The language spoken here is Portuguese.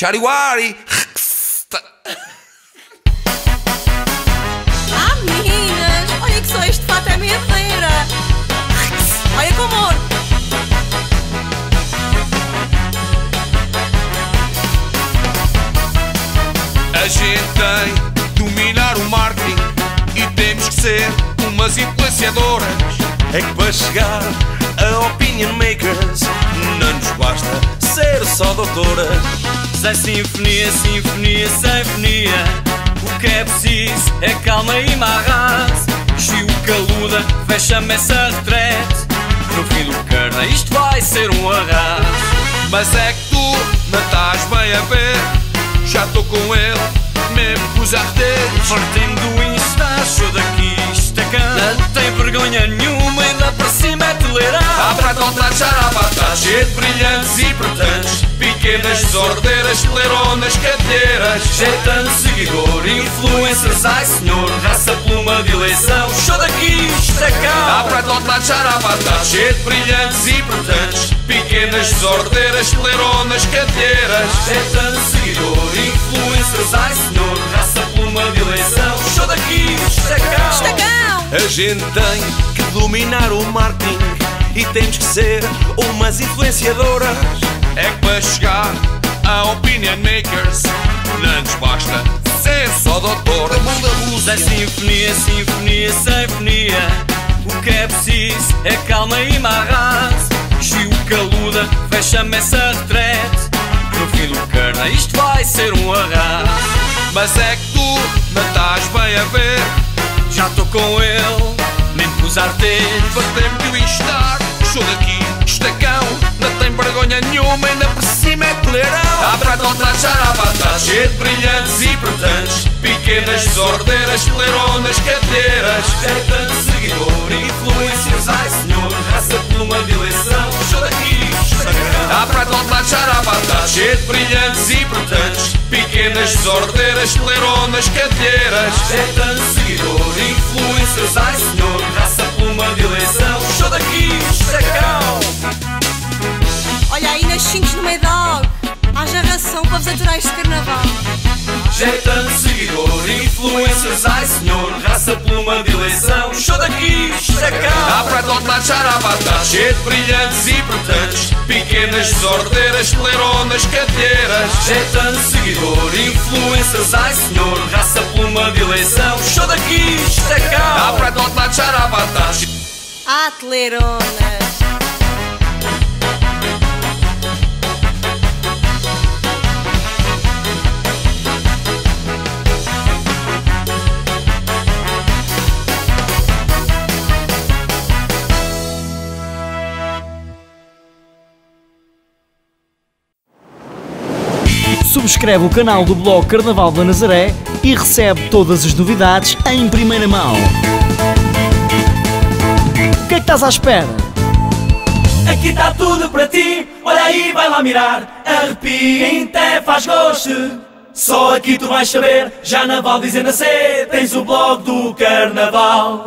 Chariwari. Ah, meninas, olha que só este fato é minha feira. Olha que amor. A gente tem que dominar o marketing e temos que ser umas influenciadoras. É que para chegar a opinion makers não nos basta ser só doutoras. Sem sinfonia, sinfonia, sinfonia, o que é preciso é calma e marras. Gil Caluda, fecha-me essa retrete, no fim do carna isto vai ser um arraso. Mas é que tu não estás bem a ver, já estou com ele, mesmo com os arteiros. Fartei-me do instácio daqui, estacando, não tem vergonha nenhuma, ainda para cima é tolerar. Apretotnatx Sarabatatx, gente brilhantes e pretantes, pequenas desordeiras, celeronas, cadeiras. Jeitando seguidor, influencers, ai senhor, raça pluma de eleição, show daqui, estacado. Apretotnatx Sarabatatx, gente brilhantes e pretantes, pequenas desordeiras, celeronas, cadeiras. Jeitando seguidor, influencers, ai senhor, raça pluma de eleição, show daqui, estacado. A gente tem que dominar o marketing e temos que ser umas influenciadoras. É que para chegar a opinion makers não nos basta ser só doutor. O mundo abusa. Sem sinfonia, sinfonia, sinfonia, o que é preciso é calma e marras. Gil Caluda, fecha-me essa retrete, no fim do carna isto vai ser um arraso. Mas é que tu não estás bem a ver, já estou com ele, nem pus arteiro. Fartei-me de o instar, sou daqui, estacão, não tem vergonha nenhuma, ainda por cima é tolerão. Apretotnatx Sarabatatx, gente brilhantes e pretantes, pequenas desordeiras, celeronas, cadeiras. Jeitando seguidor, influencers, ai senhor, raça pluma de eleição, show daqui, estacão. Apretotnatx Sarabatatx, gente brilhantes e pretantes, pequenas desordeiras, celeronas, cadeiras. Jeitando seguidor, influencers, ai senhor, raça pluma de eleição, show daqui, estacão. Olha aí nas 5 no meio da hora, haja ração para vos aturar este carnaval. Jeitando seguidor, influencers, ai senhor, raça pluma de eleição, show daqui, estacado. Apretotnatx Sarabatatx, gente brilhantes e pretantes, pequenas desordeiras, celeronas, cadeiras. Jeitando seguidor, influencers, ai senhor, raça pluma de eleição, show daqui, estacado. Apretotnatx Sarabatatx. Ah, teleronas. Subscreve o canal do blog Carnaval da Nazaré e recebe todas as novidades em primeira mão. O que é que estás à espera? Aqui está tudo para ti, olha aí, vai lá mirar, arrepia até faz gosto. Só aqui tu vais saber, já na Val dizendo a ser, tens o blog do Carnaval.